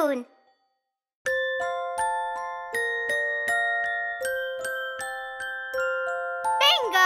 balloon. Bingo!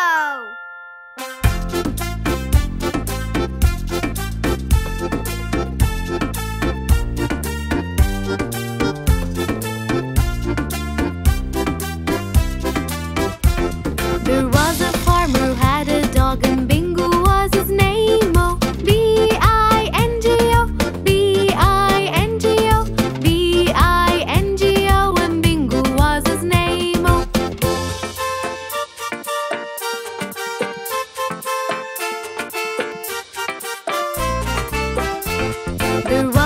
There